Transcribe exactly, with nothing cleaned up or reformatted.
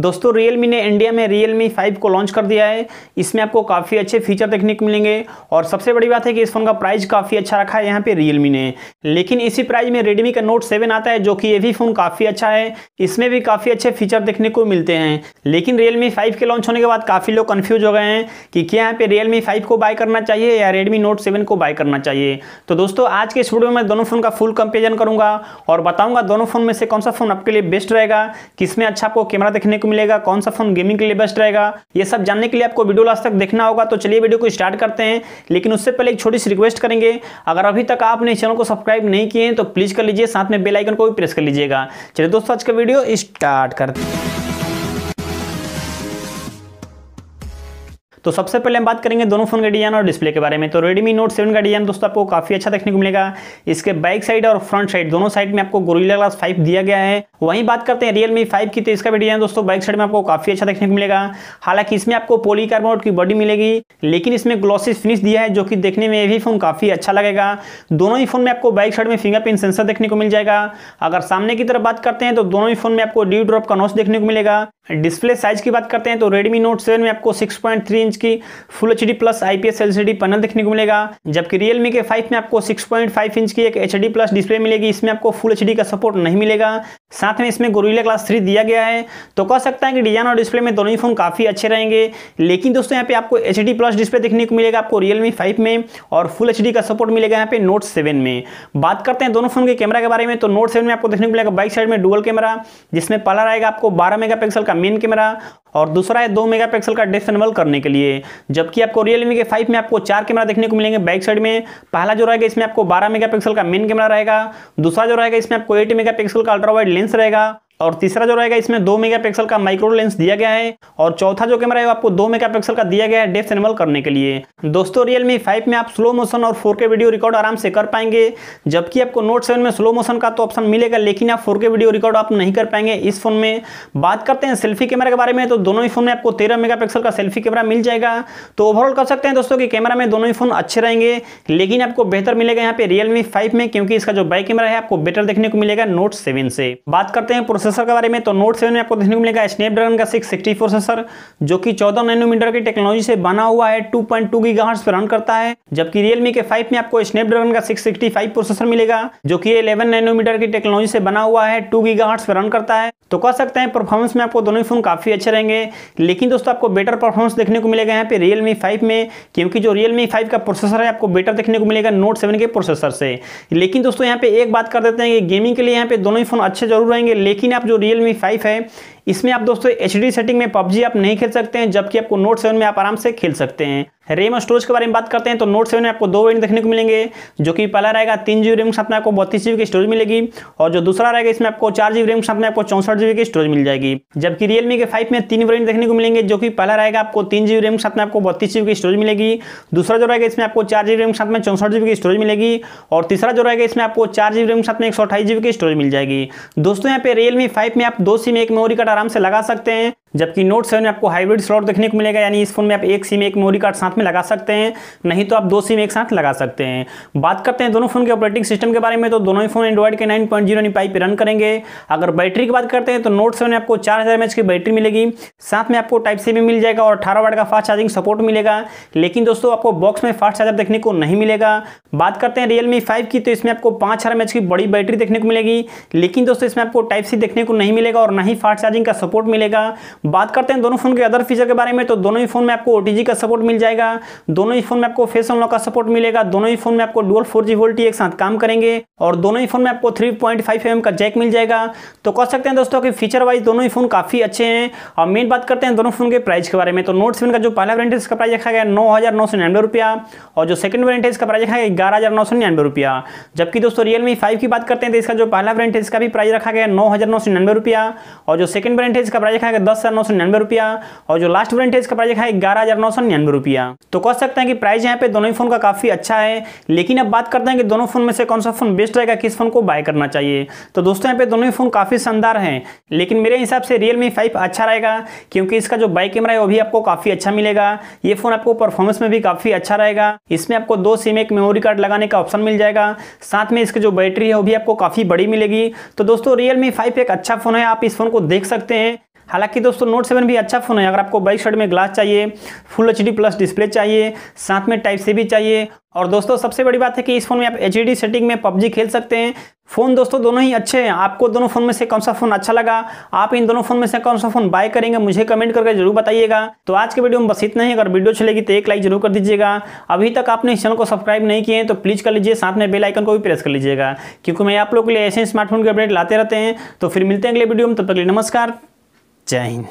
दोस्तों Realme ने India में Realme फाइव को लॉन्च कर दिया है। इसमें आपको काफ़ी अच्छे फीचर देखने को मिलेंगे और सबसे बड़ी बात है कि इस फ़ोन का प्राइस काफ़ी अच्छा रखा है यहाँ पे Realme ने। लेकिन इसी प्राइस में Redmi का नोट सेवन आता है जो कि ये भी फ़ोन काफ़ी अच्छा है, इसमें भी काफ़ी अच्छे फीचर देखने को मिलते हैं। लेकिन Realme फाइव के लॉन्च होने के बाद काफ़ी लोग कन्फ्यूज हो गए हैं कि क्या यहाँ पे Realme फाइव को बाय करना चाहिए या Redmi नोट सेवन को बाय करना चाहिए। तो दोस्तों आज के इस वीडियो में दोनों फ़ोन का फुल कंपेरिजन करूँगा और बताऊँगा दोनों फ़ोन में से कौन सा फ़ोन आपके लिए बेस्ट रहेगा, किसमें अच्छा आपको कैमरा देखने को मिलेगा, कौन सा फोन गेमिंग के लिए बेस्ट रहेगा। ये सब जानने के लिए आपको वीडियो लास्ट तक देखना होगा। तो चलिए वीडियो को स्टार्ट करते हैं, लेकिन उससे पहले एक छोटी सी रिक्वेस्ट करेंगे, अगर अभी तक आपने इस चैनल को सब्सक्राइब नहीं किए हैं तो प्लीज़ कर लीजिए, साथ में बेल आइकन को भी प्रेस कर लीजिएगा। चलिए दोस्तों आज का वीडियो स्टार्ट करते हैं। तो सबसे पहले हम बात करेंगे दोनों फोन के डिजाइन और डिस्प्ले के बारे में। तो Redmi नोट सेवन का डिजाइन दोस्तों आपको काफ़ी अच्छा देखने को मिलेगा। इसके बैक साइड और फ्रंट साइड दोनों साइड में आपको Gorilla Glass फाइव दिया गया है। वहीं बात करते हैं Realme फाइव की, तो इसका भी डिजाइन दोस्तों बैक साइड में आपको काफ़ी अच्छा देखने को मिलेगा। हालांकि इसमें आपको पॉलीकार्बोनेट की बॉडी मिलेगी, लेकिन इसमें ग्लॉसी फिनिश दिया है जो कि देखने में भी फोन काफ़ी अच्छा लगेगा। दोनों ही फोन में आपको बैक साइड में फिंगरप्रिंट सेंसर देखने को मिल जाएगा। अगर सामने की तरफ बात करते हैं तो दोनों ही फोन में आपको ड्यू ड्रॉप का नॉच देखने को मिलेगा। डिस्प्ले साइज की बात करते हैं तो Redmi नोट सेवन में आपको सिक्स पॉइंट थ्री की full H D plus IPS LCD panel देखने को मिलेगा, जबकि Realme के फाइव में आपको सिक्स पॉइंट फाइव इंच की एक एचडी प्लस डिस्प्ले मिलेगी। इसमें आपको फुल एचडी का सपोर्ट नहीं मिलेगा, साथ में इसमें Gorilla Glass थ्री दिया गया है। तो कह सकता है कि डिजाइन और डिस्प्ले में दोनों ही फोन काफ़ी अच्छे रहेंगे। लेकिन दोस्तों यहाँ पे आपको एचडी प्लस डिस्प्ले देखने को मिलेगा आपको Realme फाइव में, और फुल एचडी का सपोर्ट मिलेगा यहाँ पे नोट सेवन में। बात करते हैं दोनों फोन के कैमरा के बारे में। तो नोट सेवन में आपको देखने को मिलेगा बाइक साइड में डुअल कैमरा, जिसमें पहला रहेगा आपको बारह मेगा पिक्सल का मेन कैमरा और दूसरा है दो मेगा पिक्सल का डेप्थ एनबल करने के लिए। जबकि आपको Realme के फाइव में आपको चार कैमरा देखने को मिलेंगे बैक साइड में। पहला जो रहेगा इसमें आपको बारह मेगा पिक्सल का मेन कैमरा रहेगा, दूसरा जो रहेगा इसमें आपको आठ मेगा पिक्सल का अल्ट्रा वाइड लेंस रहेगा, और तीसरा जो रहेगा इसमें दो मेगापिक्सल का माइक्रो लेंस दिया गया है, और चौथा जो कैमरा है आपको दो मेगापिक्सल का दिया गया है डेप्थ एनबल करने के लिए। दोस्तों Realme फाइव में आप स्लो मोशन और फोर के वीडियो रिकॉर्ड आराम से कर पाएंगे, जबकि आपको नोट सेवन में स्लो मोशन का तो ऑप्शन मिलेगा लेकिन आप फोर के वीडियो रिकॉर्ड आप नहीं कर पाएंगे इस फोन में। बात करते हैं सेल्फी कैमरा के बारे में। तो दोनों ही फोन में आपको तेरह मेगा पिक्सल का सेल्फी कैमरा मिल जाएगा। तो ओवरऑल कह सकते हैं दोस्तों कि कैमरा में दोनों ही फोन अच्छे रहेंगे, लेकिन आपको बेहतर मिलेगा यहाँ पे Realme फाइव में, क्योंकि इसका जो बैक कैमरा है आपको बेटर देखने को मिलेगा नोट सेवन से। बात करते हैं प्रोसेसर के बारे में। तो नोट सेवन में आपको देखने को मिलेगा स्नैपड्रैगन का सिक्स सिक्स्टी फोर प्रोसेसर, जो कि चौदह नैनोमीटर की टेक्नोलॉजी से बना हुआ है, टू पॉइंट टू गीगाहर्ट्ज पर रन करता है। जबकि Realme के फाइव में आपको स्नैपड्रैगन का सिक्स सिक्स्टी फाइव प्रोसेसर मिलेगा, जो कि इलेवन नैनोमीटर की टेक्नोलॉजी से बना हुआ है, टू गीगाहर्ट्ज पर रन करता है। तो कह सकते हैं परफॉर्मेंस में आपको दोनों ही फोन काफ़ी अच्छे रहेंगे। लेकिन दोस्तों आपको बेटर परफॉर्मेंस देखने को मिलेगा यहाँ पे Realme फाइव में, क्योंकि जो Realme फाइव का प्रोसेसर है आपको बेटर देखने को मिलेगा नोट सेवन के प्रोसेसर से। लेकिन दोस्तों यहाँ पे एक बात कर देते हैं कि गेमिंग के लिए यहाँ पे दोनों ही फोन अच्छे जरूर रहेंगे, लेकिन आप जो Realme फाइव है इसमें आप दोस्तों एच डी सेटिंग में पबजी आप नहीं खेल सकते हैं, जबकि आपको नोट सेवन में आप आराम से खेल सकते हैं। रैम और स्टोरेज के बारे में बात करते हैं। तो नोट सेवन में आपको दो वेरिएंट देखने को मिलेंगे, जो कि पहला रहेगा तीन जीबी रैम के साथ में आपको बत्तीस जीबी की स्टोरेज मिलेगी, और जो दूसरा रहेगा इसमें आपको चार जीबी रैम के साथ में आपको चौंसठ जीबी की स्टोरेज मिल जाएगी। जबकि Realme के फाइव में तीन वेरिएंट देखने को मिलेंगे, जो कि पहला रहेगा आपको तीन जीबी रैम के साथ में आपको बत्तीस जीबी की स्टोरेज मिलेगी, दूसरा जो रहेगा इसमें आपको चार जीबी रैम के साथ में चौंसठ जीबी की स्टोरेज मिलेगी, और तीसरा जो रहेगा इसमें आपको चार जीबी रैम के साथ में एक सौ अट्ठाईस जीबी की स्टोरेज मिल जाएगी। दोस्तों यहाँ पे Realme फाइव में आप दो सिम एक मेमोरी कार्ड आराम से लगा सकते हैं, जबकि नोट सेवन में आपको हाइब्रिड स्लॉट देखने को मिलेगा, यानी इस फोन में आप एक सिम एक मेमोरी कार्ड साथ में लगा सकते हैं, नहीं तो आप दो सिम एक साथ लगा सकते हैं। बात करते हैं दोनों फोन के ऑपरेटिंग सिस्टम के बारे में। तो दोनों ही फोन एंड्रॉइड के नाइन पॉइंट जीरो निपाई पे रन करेंगे। अगर बैटरी की बात करते हैं तो नोट सेवन में आपको चार हज़ार एम एच की बैटरी मिलेगी, साथ में आपको टाइप सी भी मिल जाएगा और अठारह वाट का फास्ट चार्जिंग सपोर्ट मिलेगा। लेकिन दोस्तों आपको बॉक्स में फास्ट चार्जर देखने को नहीं मिलेगा। बात करते हैं Realme फाइव की, तो इसमें आपको पाँच हज़ार एम एच की बड़ी बैटरी देखने को मिलेगी, लेकिन दोस्तों इसमें आपको टाइप सी देखने को नहीं मिलेगा और ना ही फास्ट चार्जिंग का सपोर्ट मिलेगा। बात करते हैं दोनों फोन के अदर फीचर के बारे में। तो दोनों ही फोन में आपको ओटीजी का सपोर्ट मिल जाएगा, दोनों ही फोन में आपको फेस अनलॉक का सपोर्ट मिलेगा, दोनों ही फोन में आपको डुअल फोर जी वोल्ट एक साथ काम करेंगे, और दोनों ही फोन में आपको थ्री पॉइंट फाइव एम का जैक मिल जाएगा। तो कह सकते हैं दोस्तों कि फीचर वाइज दोनों ही फोन काफी अच्छे हैं। और मेन बात करते हैं दोनों फोन के प्राइस के बारे में। तो नोट सेवन का जो पहला वेरिएंट है इसका प्राइस रखा गया नौ हजार नौ सौ निन्यानवे रुपया, और जो सेकंड वेरिएंट है इसका प्राइस रखा गया ग्यारह हजार नौ सौ निन्यानवे रुपया। जबकि दोस्तों Realme फाइव की बात करते हैं तो इसका जो पहला वेरिएंट है इसका भी प्राइस रखा गया नौ हजार नौ सौ निन्यानवे रुपया, और जो सेकंड वेरिएंट है इसका प्राइस रखा गया दस नौ सौ निन्यानवे रुपया, और जो लास्ट वेरिएंट है इसका प्राइस है ग्यारह हजार नौ सौ निन्यानवे रुपया। तो कह सकते हैं कि प्राइस यहाँ पे दोनों ही फोन का काफी अच्छा है। लेकिन अब बात करते हैं कि दोनों फोन में से कौन सा फोन बेस्ट रहेगा, किस फोन को बाय करना चाहिए। तो दोस्तों यहाँ पे दोनों ही फोन काफी शानदार हैं, लेकिन मेरे हिसाब से Realme फाइव अच्छा रहेगा, क्योंकि इसका जो बाय कैमरा है वो भी आपको काफी अच्छा मिलेगा। ये फोन आपको परफॉर्मेंस में भी काफी अच्छा रहेगा, इसमें आपको दो सिम एक मेमोरी कार्ड लगाने का ऑप्शन मिल जाएगा, साथ में इसकी जो बैटरी है वो भी आपको काफी बड़ी मिलेगी। तो दोस्तों Realme फाइव एक अच्छा फोन है, आप इस फोन को देख सकते हैं। हालांकि दोस्तों नोट सेवन भी अच्छा फ़ोन है। अगर आपको बाइक साइड में ग्लास चाहिए, full H D plus display चाहिए, साथ में टाइप से भी चाहिए, और दोस्तों सबसे बड़ी बात है कि इस फोन में आप एच डी सेटिंग में पबजी खेल सकते हैं। फ़ोन दोस्तों दोनों ही अच्छे हैं। आपको दोनों फ़ोन में से कौन सा फ़ोन अच्छा लगा, आप इन दोनों फ़ोन में से कौन सा फ़ोन बाय करेंगे, मुझे कमेंट करके जरूर बताइएगा। तो आज के वीडियो में बस इतना ही। अगर वीडियो अच्छी लगी तो एक लाइक जरूर कर दीजिएगा। अभी तक आपने इस चैनल को सब्सक्राइब नहीं किए हैं तो प्लीज़ कर लीजिए, साथ में बेल आइकन को भी प्रेस कर लीजिएगा, क्योंकि मैं आप लोग के लिए ऐसे स्मार्टफोन के अपडेट लाते रहते हैं। तो फिर मिलते हैं अगले वीडियो में, तब तक के लिए नमस्कार, जय हिंद।